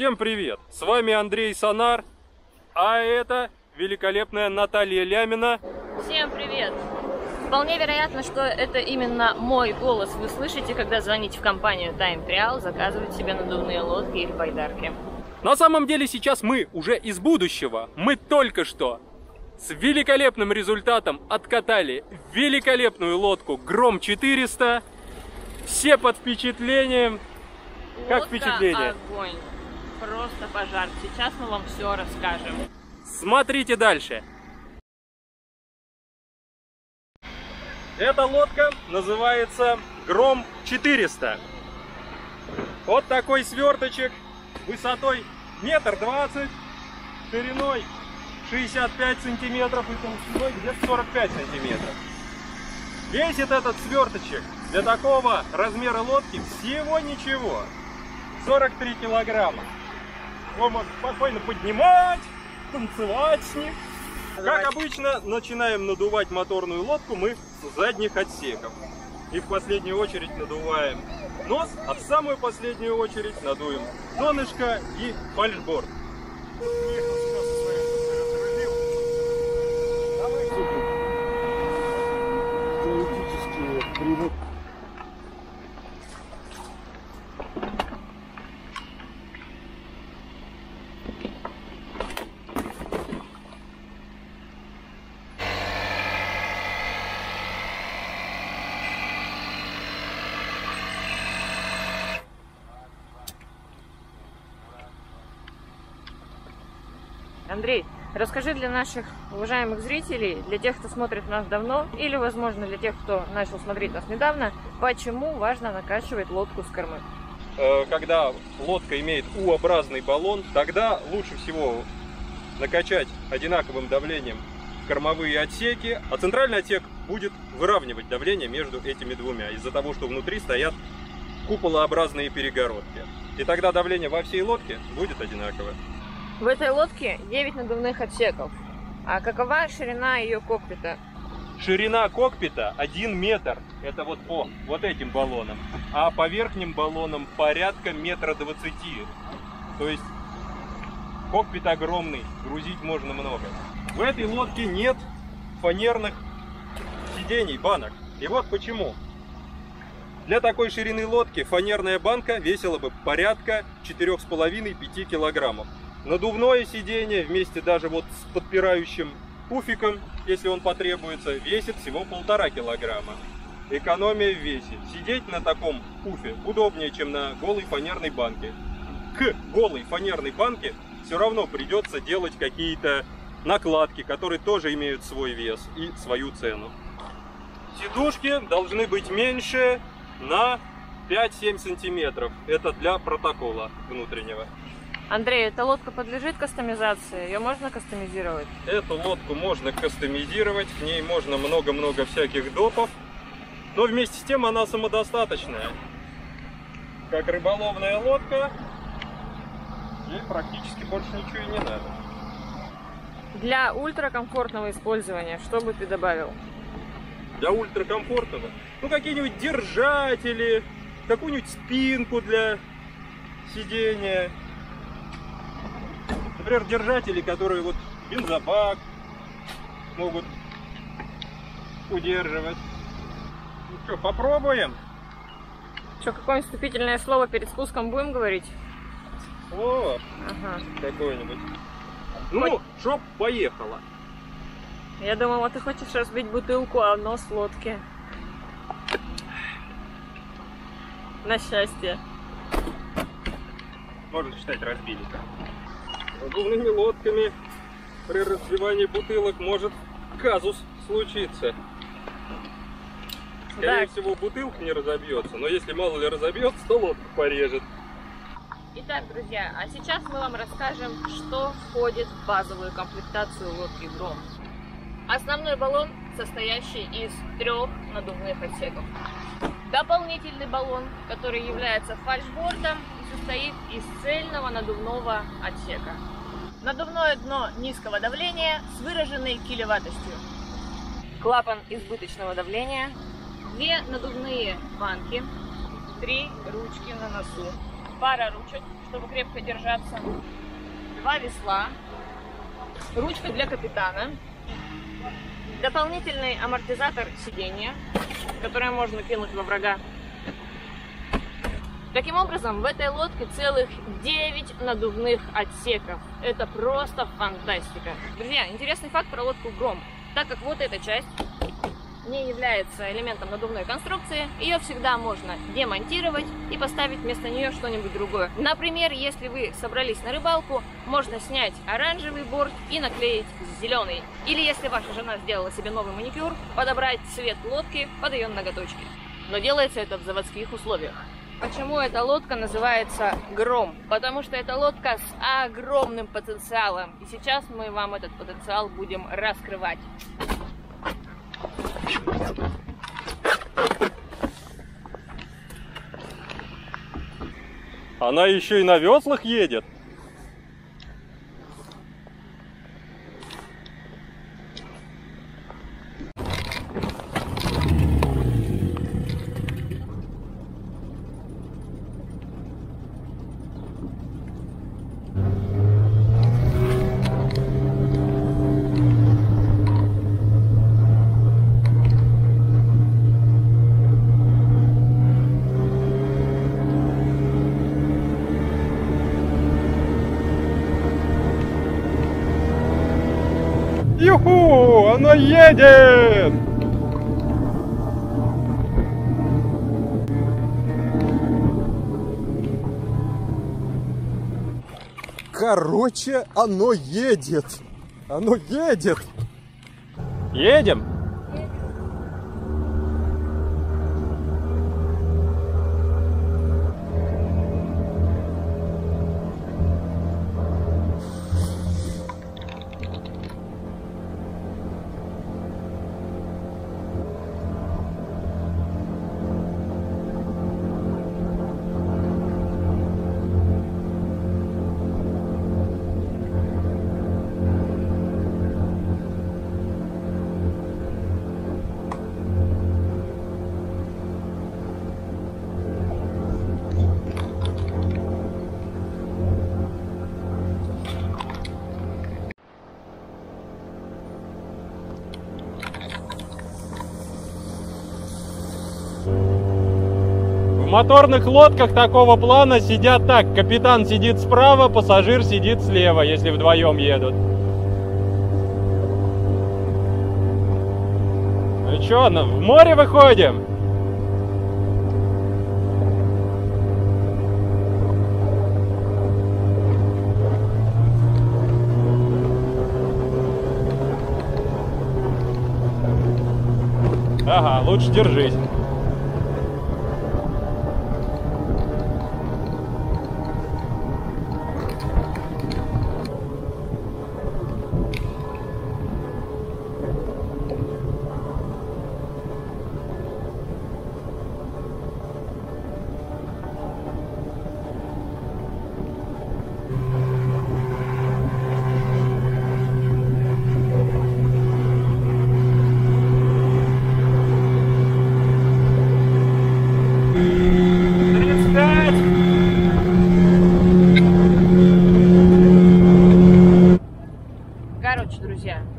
Всем привет! С вами Андрей Сонар, а это великолепная Наталья Лямина. Всем привет! Вполне вероятно, что это именно мой голос вы слышите, когда звоните в компанию Time Trial, заказывать себе надувные лодки или байдарки. На самом деле сейчас мы уже из будущего. Мы только что с великолепным результатом откатали великолепную лодку Гром 400. Все под впечатлением. Лодка, как впечатление? Огонь. Просто пожар. Сейчас мы вам все расскажем. Смотрите дальше. Эта лодка называется Гром 400. Вот такой сверточек высотой 1,20 м, шириной 65 сантиметров и толщиной где-то 45 сантиметров. Весит этот сверточек для такого размера лодки всего ничего, 43 килограмма. Его можно спокойно поднимать, танцевать с ним. Как обычно, начинаем надувать моторную лодку мы с задних отсеков. И в последнюю очередь надуваем нос, а в самую последнюю очередь надуем донышко и фальшборд. Андрей, расскажи для наших уважаемых зрителей, для тех, кто смотрит нас давно, или, возможно, для тех, кто начал смотреть нас недавно, почему важно накачивать лодку с кормы? Когда лодка имеет U-образный баллон, тогда лучше всего накачать одинаковым давлением кормовые отсеки, а центральный отсек будет выравнивать давление между этими двумя, из-за того, что внутри стоят куполообразные перегородки. И тогда давление во всей лодке будет одинаковое. В этой лодке 9 надувных отсеков. А какова ширина ее кокпита? Ширина кокпита 1 метр. Это вот по вот этим баллонам. А по верхним баллонам порядка 1,20 м. То есть кокпит огромный, грузить можно много. В этой лодке нет фанерных сидений, банок. И вот почему. Для такой ширины лодки фанерная банка весила бы порядка 4,5-5 килограммов. Надувное сиденье вместе даже вот с подпирающим пуфиком, если он потребуется, весит всего 1,5 килограмма. Экономия в весе. Сидеть на таком пуфе удобнее, чем на голой фанерной банке. К голой фанерной банке все равно придется делать какие-то накладки, которые тоже имеют свой вес и свою цену. Сидушки должны быть меньше на 5-7 сантиметров. Это для протокола внутреннего. Андрей, эта лодка подлежит кастомизации? Ее можно кастомизировать? Эту лодку можно кастомизировать, к ней можно много-много всяких допов, но вместе с тем она самодостаточная. Как рыболовная лодка, ей практически больше ничего и не надо. Для ультракомфортного использования что бы ты добавил? Для ультракомфортного? Ну, какие-нибудь держатели, какую-нибудь спинку для сидения. Например, держатели, которые вот бензобак могут удерживать. Ну что, попробуем? Что, какое-нибудь вступительное слово перед спуском будем говорить? Слово? Ага. Какое-нибудь. Ну, чтоб поехала. Я думала, ты хочешь разбить бутылку, а нос в лодке. На счастье. Можно считать, разбили-то. Надувными лодками при разбивании бутылок может казус случиться. Скорее всего, бутылка не разобьется, но если мало ли разобьется, то лодку порежет. Итак, друзья, а сейчас мы вам расскажем, что входит в базовую комплектацию лодки Гром. Основной баллон, состоящий из 3 надувных отсеков. Дополнительный баллон, который является фальшбортом, состоит из цельного надувного отсека. Надувное дно низкого давления с выраженной килеватостью. Клапан избыточного давления. 2 надувные банки. 3 ручки на носу. пара ручек, чтобы крепко держаться, два весла, ручка для капитана, дополнительный амортизатор сидения, который можно кинуть во врага. Таким образом, в этой лодке целых 9 надувных отсеков. Это просто фантастика. Друзья, интересный факт про лодку Гром. Так как вот эта часть не является элементом надувной конструкции, ее всегда можно демонтировать и поставить вместо нее что-нибудь другое. Например, если вы собрались на рыбалку, можно снять оранжевый борт и наклеить зеленый. Или если ваша жена сделала себе новый маникюр, подобрать цвет лодки под ее ноготочки. Но делается это в заводских условиях. Почему эта лодка называется Гром? Потому что это лодка с огромным потенциалом. И сейчас мы вам этот потенциал будем раскрывать. Она еще и на веслах едет. Юху, оно едет! Короче, оно едет! Оно едет! Едем! В моторных лодках такого плана сидят так: капитан сидит справа, пассажир сидит слева, если вдвоем едут. Ну что, в море выходим? Ага, лучше держись.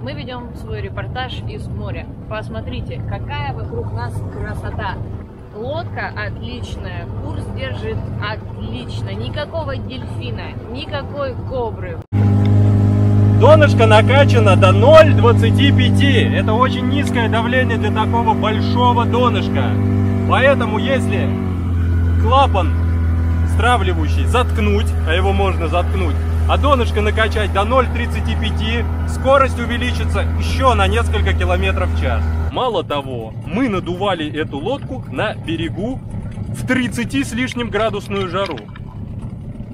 Мы ведем свой репортаж из моря. Посмотрите, какая вокруг нас красота. Лодка отличная, курс держит отлично. Никакого дельфина, никакой кобры. Донышко накачано до 0,25. Это очень низкое давление для такого большого донышка. Поэтому если клапан стравливающий заткнуть, а его можно заткнуть, а донышко накачать до 0,35, скорость увеличится еще на несколько километров в час. Мало того, мы надували эту лодку на берегу в 30 с лишним градусную жару.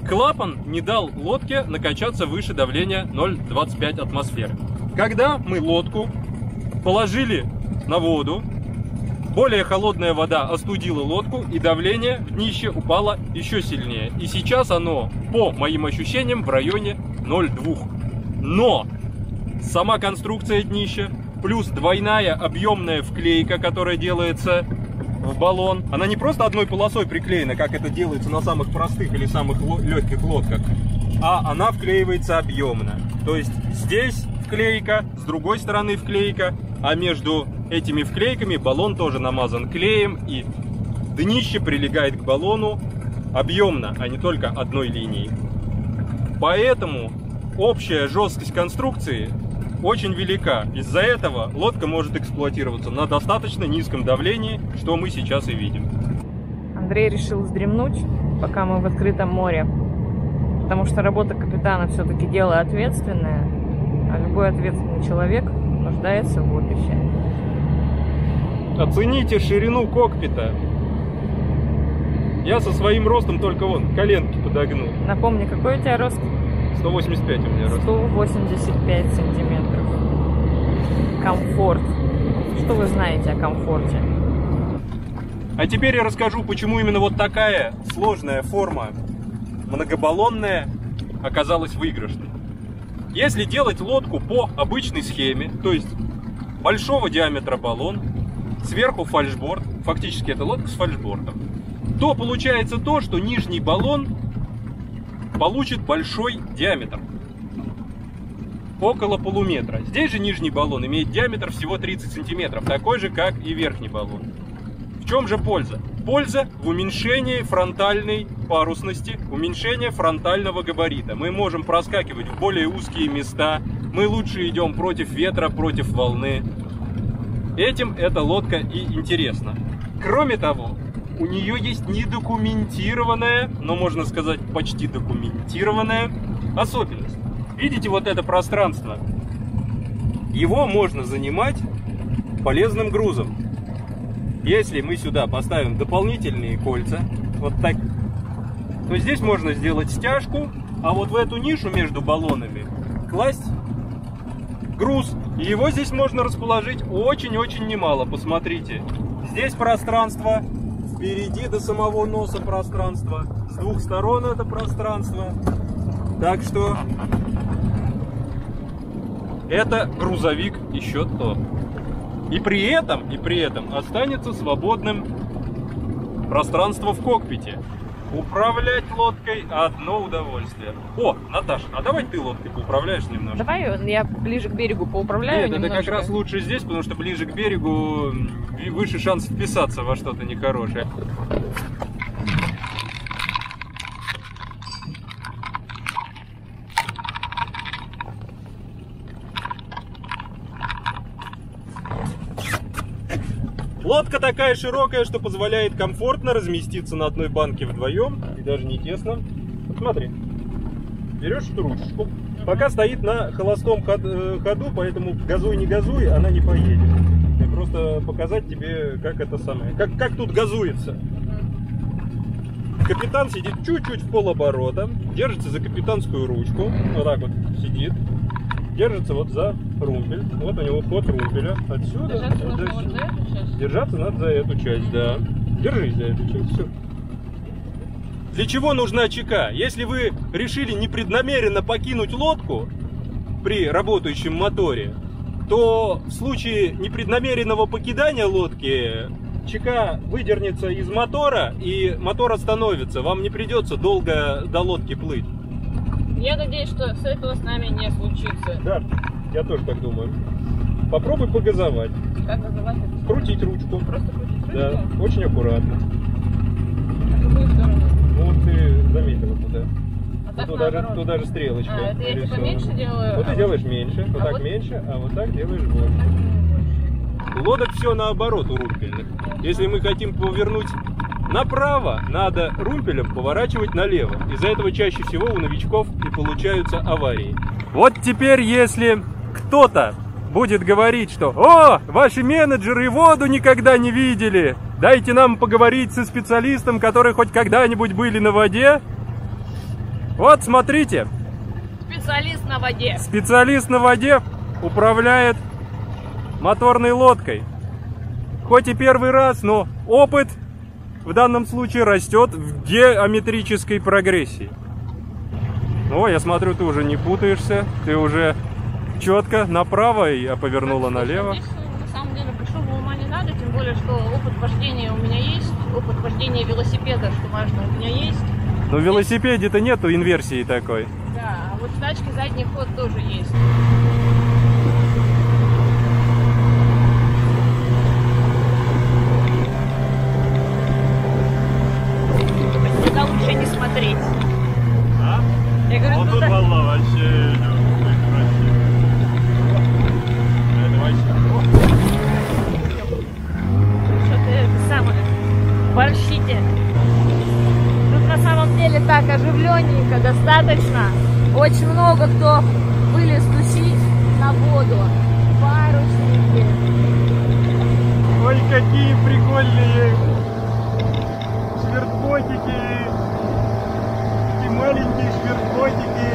Клапан не дал лодке накачаться выше давления 0,25 атмосфер. Когда мы лодку положили на воду, более холодная вода остудила лодку, и давление в днище упало еще сильнее. И сейчас оно, по моим ощущениям, в районе 0,2. Но сама конструкция днища, плюс двойная объемная вклейка, которая делается в баллон. Она не просто одной полосой приклеена, как это делается на самых простых или самых легких лодках, а она вклеивается объемно. То есть здесь вклейка, с другой стороны вклейка, а между этими вклейками баллон тоже намазан клеем, и днище прилегает к баллону объемно, а не только одной линией. Поэтому общая жесткость конструкции очень велика. Из-за этого лодка может эксплуатироваться на достаточно низком давлении, что мы сейчас и видим. Андрей решил вздремнуть, пока мы в открытом море, потому что работа капитана все-таки дело ответственное, а любой ответственный человек нуждается в отдыхе. Оцените ширину кокпита. Я со своим ростом только вон коленки подогнул. Напомни, какой у тебя рост? 185 у меня рост. 185 сантиметров. Комфорт. Что вы знаете о комфорте? А теперь я расскажу, почему именно вот такая сложная форма, многобаллонная, оказалась выигрышной. Если делать лодку по обычной схеме, то есть большого диаметра баллон, сверху фальшборд, фактически это лодка с фальшбортом, то получается то, что нижний баллон получит большой диаметр, около полуметра. Здесь же нижний баллон имеет диаметр всего 30 сантиметров, такой же, как и верхний баллон. В чем же польза? Польза в уменьшении фронтальной парусности, уменьшении фронтального габарита. Мы можем проскакивать в более узкие места, мы лучше идем против ветра, против волны. Этим эта лодка и интересна. Кроме того, у нее есть недокументированная, но можно сказать почти документированная особенность. Видите вот это пространство? Его можно занимать полезным грузом. Если мы сюда поставим дополнительные кольца, вот так, то здесь можно сделать стяжку, а вот в эту нишу между баллонами класть груз. И его здесь можно расположить очень-очень немало. Посмотрите, здесь пространство. Впереди до самого носа пространство, с двух сторон это пространство, так что это грузовик еще то. И при этом останется свободным пространство в кокпите. Управлять лодкой одно удовольствие. О, Наташа, а давай ты лодкой поуправляешь немножко. Давай я ближе к берегу поуправляю. Нет, это как раз лучше здесь, потому что ближе к берегу выше шанс вписаться во что-то нехорошее. Лодка такая широкая, что позволяет комфортно разместиться на одной банке вдвоем, и даже не тесно. Вот смотри, берешь штурвал, пока стоит на холостом ходу, поэтому газуй не газуй, она не поедет. Я просто показать тебе, как это самое, как тут газуется. Капитан сидит чуть-чуть в полоборота, держится за капитанскую ручку, вот так вот сидит. Держится вот за румпель. Вот у него ход румпеля. Отсюда. Держаться надо вот за эту часть? Держаться надо за эту часть, да. Держись за эту часть, все. Для чего нужна чека? Если вы решили непреднамеренно покинуть лодку при работающем моторе, то в случае непреднамеренного покидания лодки чека выдернется из мотора, и мотор остановится. Вам не придется долго до лодки плыть. Я надеюсь, что с этого с нами не случится. Да, я тоже так думаю. Попробуй погазовать. Как газовать? Крутить ручку. Просто крутить ручку? Да, очень аккуратно. А какую сторону? Вот ты заметила туда. А так туда же стрелочка. А, это я типа меньше делаю? Вот ты делаешь меньше, вот так меньше, а вот так делаешь больше. Лодок все наоборот у румпельных. Если мы хотим повернуть направо, надо румпелем поворачивать налево. Из-за этого чаще всего у новичков и получаются аварии. Вот теперь, если кто-то будет говорить, что «О, ваши менеджеры воду никогда не видели! Дайте нам поговорить со специалистом, которые хоть когда-нибудь были на воде!» Вот, смотрите. Специалист на воде. Специалист на воде управляет моторной лодкой. Хоть и первый раз, но опыт в данном случае растет в геометрической прогрессии. О, я смотрю, ты уже не путаешься, ты уже четко направо, я повернула налево. Здесь, на самом деле, большого ума не надо, тем более, что опыт вождения у меня есть, опыт вождения велосипеда, что важно, у меня есть. Но в велосипеде-то нету инверсии такой. Да, а вот в тачке задний ход тоже есть. Сюда лучше не смотреть. А? Я говорю, вот туда... тут волна вообще... Борщите. Тут на самом деле так оживленненько, достаточно. Очень много кто вылез тусить на воду. Парусники. Ой, какие прикольные швертботики. И маленькие швертботики.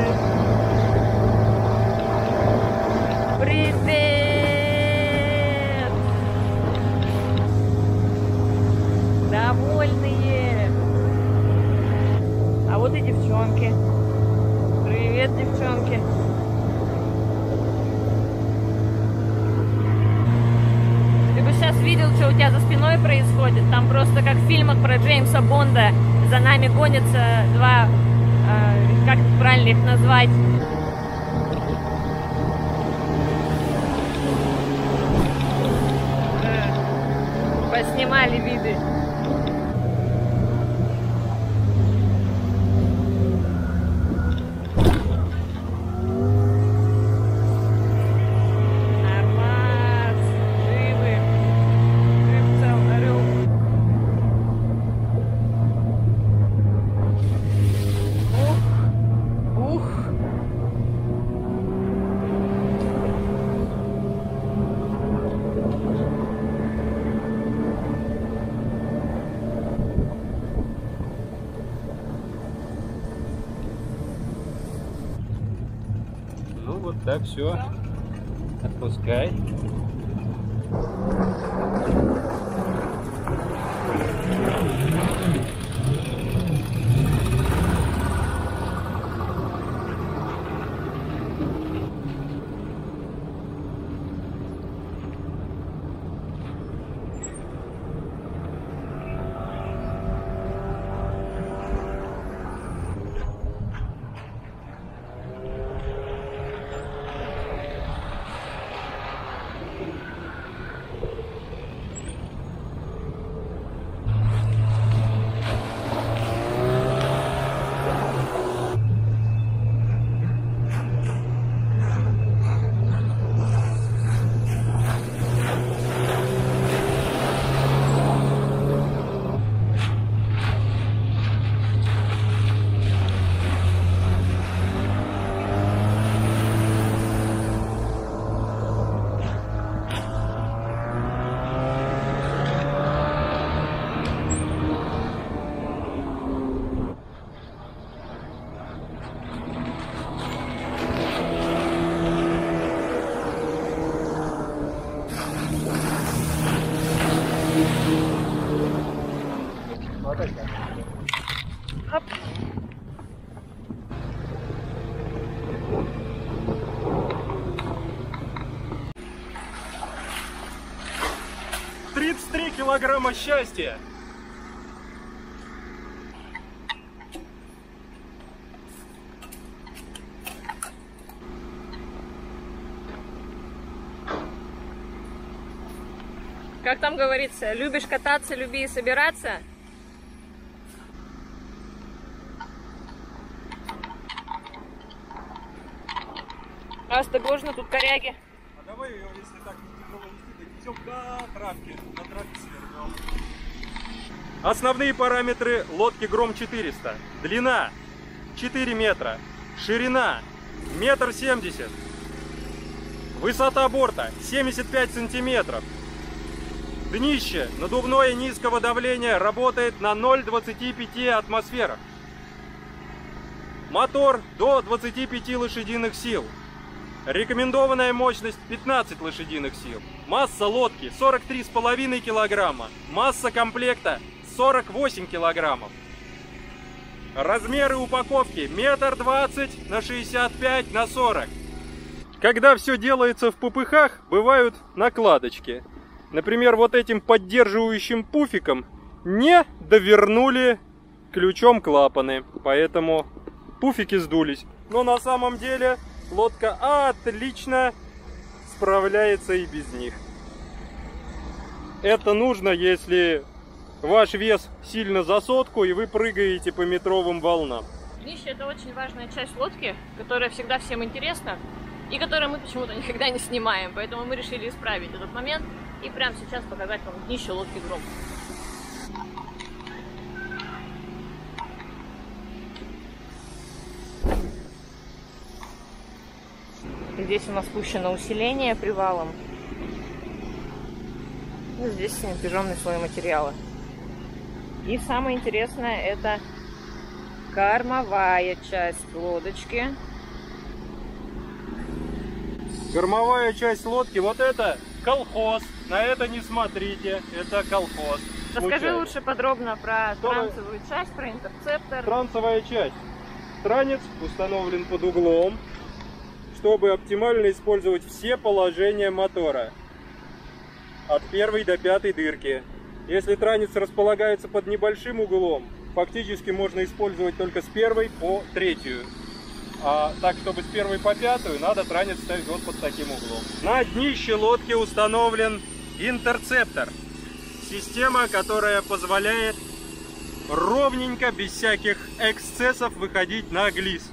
Привет! Довольные. А вот и девчонки. Привет, девчонки. Ты бы сейчас видел, что у тебя за спиной происходит. Там просто как в фильмах про Джеймса Бонда. За нами гонятся два... как правильно их назвать? Поснимали виды. Так, все, отпускай. Килограмма счастья. Как там говорится, любишь кататься, люби и собираться. Раз-то гожно тут коряги. А давай, если так не тяжело вести, доведем до травки. До травки. Основные параметры лодки Гром 400. Длина 4 метра, ширина 1,70 м, высота борта 75 сантиметров, днище надувное низкого давления работает на 0,25 атмосферах, мотор до 25 лошадиных сил, рекомендованная мощность 15 лошадиных сил, масса лодки 43,5 килограмма, масса комплекта 48 килограммов. Размеры упаковки 1,20 м на 65 на 40 м. Когда все делается в попыхах, бывают накладочки. Например, вот этим поддерживающим пуфиком не довернули ключом клапаны, поэтому пуфики сдулись. Но на самом деле лодка отлично справляется и без них. Это нужно, если ваш вес сильно за сотку и вы прыгаете по метровым волнам. Днище — это очень важная часть лодки, которая всегда всем интересна и которую мы почему-то никогда не снимаем. Поэтому мы решили исправить этот момент и прямо сейчас показать вам днище лодки Гром. Здесь у нас пущено усиление привалом. И здесь неприжемный слой материала. И самое интересное — это кормовая часть лодочки. Кормовая часть лодки. Вот это колхоз. На это не смотрите. Это колхоз. Расскажи лучше подробно про трансовую часть, про интерцептор. Трансовая часть. Транец установлен под углом, чтобы оптимально использовать все положения мотора. От 1 до 5 дырки. Если транец располагается под небольшим углом, фактически можно использовать только с 1 по 3. А так, чтобы с 1 по 5, надо транец ставить вот под таким углом. На днище лодки установлен интерцептор. Система, которая позволяет ровненько, без всяких эксцессов, выходить на глиз.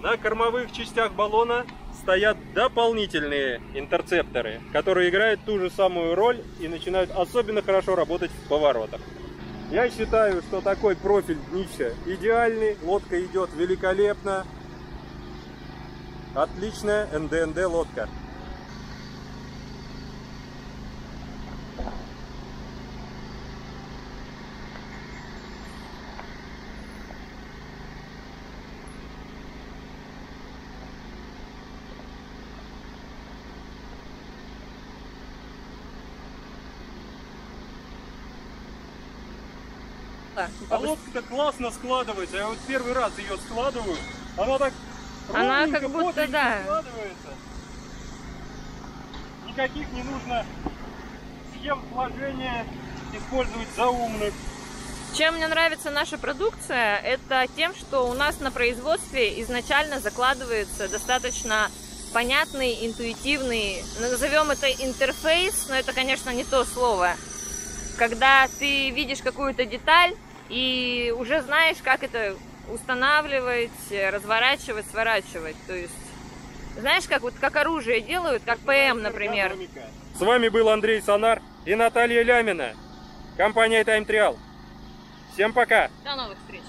На кормовых частях баллона стоят дополнительные интерцепторы, которые играют ту же самую роль и начинают особенно хорошо работать в поворотах. Я считаю, что такой профиль днища идеальный, лодка идет великолепно, отличная НДНД лодка. А лодка-то классно складывается. Я вот первый раз ее складываю. Она так ровненько, как будто, да, складывается. Никаких не нужно схем сложения использовать заумных. Чем мне нравится наша продукция, это тем, что у нас на производстве изначально закладывается достаточно понятный, интуитивный, назовем это интерфейс, но это, конечно, не то слово. Когда ты видишь какую-то деталь и уже знаешь, как это устанавливать, разворачивать, сворачивать. То есть знаешь, как вот как оружие делают, как ПМ, например. С вами был Андрей Сонар и Наталья Лямина. Компания Time Trial. Всем пока. До новых встреч.